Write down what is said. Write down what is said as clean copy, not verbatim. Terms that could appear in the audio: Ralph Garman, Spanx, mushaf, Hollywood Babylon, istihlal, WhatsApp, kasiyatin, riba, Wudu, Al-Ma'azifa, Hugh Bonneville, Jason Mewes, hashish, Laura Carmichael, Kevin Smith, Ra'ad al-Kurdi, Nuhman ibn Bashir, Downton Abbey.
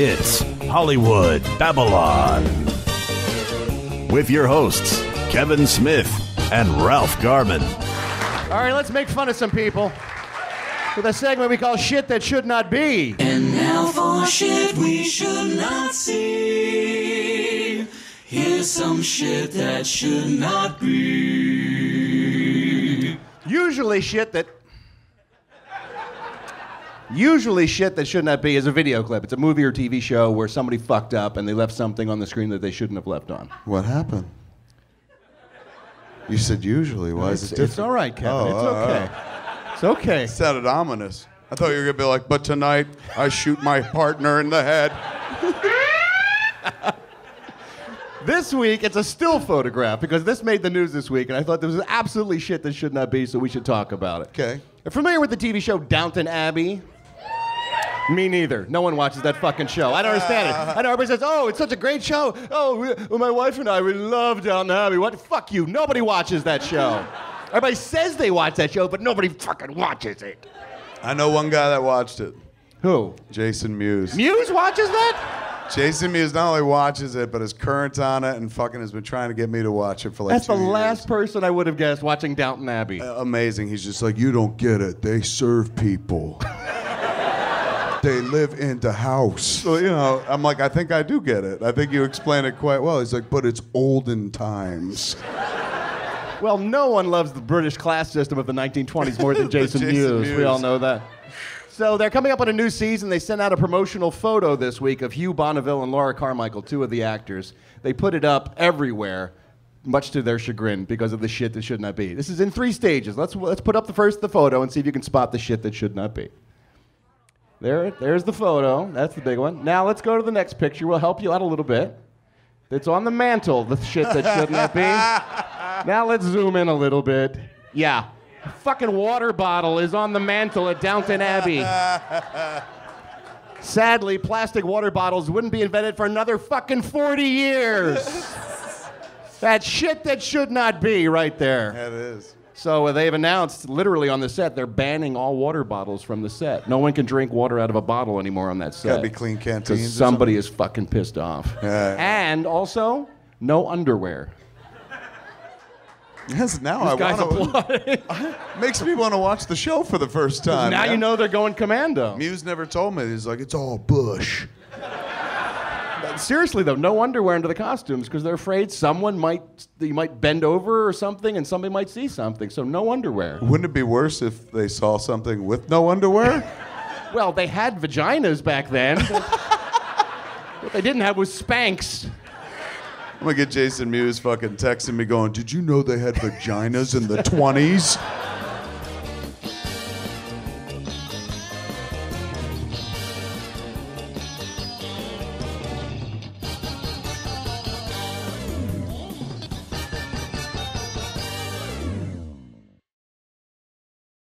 It's Hollywood Babylon with your hosts, Kevin Smith and Ralph Garman. All right, let's make fun of some people with a segment we call Shit That Should Not Be. And now for shit we should not see. Here's some shit that should not be. Usually shit that should not be is a video clip. It's a movie or TV show where somebody fucked up and they left something on the screen that they shouldn't have left on. What happened? You said usually. Why is it different? It's all right, Kevin. It's okay. It's okay. It sounded ominous. I thought you were going to be like, but tonight I shoot my partner in the head. This week, it's a still photograph because this made the news this week, and I thought there was absolutely shit that should not be, so we should talk about it. Okay. You're familiar with the TV show Downton Abbey? Me neither. No one watches that fucking show. I don't understand it. I know everybody says, oh, it's such a great show. Oh, my wife and I, we love Downton Abbey. What? Fuck you. Nobody watches that show. Everybody says they watch that show, but nobody fucking watches it. I know one guy that watched it. Who? Jason Mewes. Mewes watches that? Jason Mewes not only watches it, but is current on it and fucking has been trying to get me to watch it for like 2 years. That's the last person I would have guessed watching Downton Abbey. Amazing. He's just like, you don't get it. They serve people. They live in the house. So, you know, I'm like, I think I do get it. I think you explain it quite well. He's like, but it's olden times. Well, no one loves the British class system of the 1920s more than Jason Mewes. We all know that. So they're coming up on a new season. They sent out a promotional photo this week of Hugh Bonneville and Laura Carmichael, two of the actors. They put it up everywhere, much to their chagrin, because of the shit that should not be. This is in 3 stages. Let's put up the photo and see if you can spot the shit that should not be. There's the photo. That's the big one. Now let's go to the next picture. We'll help you out a little bit. It's on the mantle, the shit that should not be. Now let's zoom in a little bit. Yeah. A fucking water bottle is on the mantle at Downton Abbey. Sadly, plastic water bottles wouldn't be invented for another fucking 40 years. That shit that should not be right there. That is. So they've announced, literally on the set, they're banning all water bottles from the set. No one can drink water out of a bottle anymore on that set. Gotta be clean canteens. Because somebody is fucking pissed off. And also, no underwear. Yes, now I want to. Makes me want to watch the show for the first time. Now you know they're going commando. Mewes never told me. He's like, it's all bush. Seriously, though, no underwear under the costumes because they're afraid someone might bend over or something and somebody might see something, so no underwear. Wouldn't it be worse if they saw something with no underwear? Well, they had vaginas back then. What they didn't have was Spanx. I'm going to get Jason Mewes fucking texting me going, did you know they had vaginas in the 20s?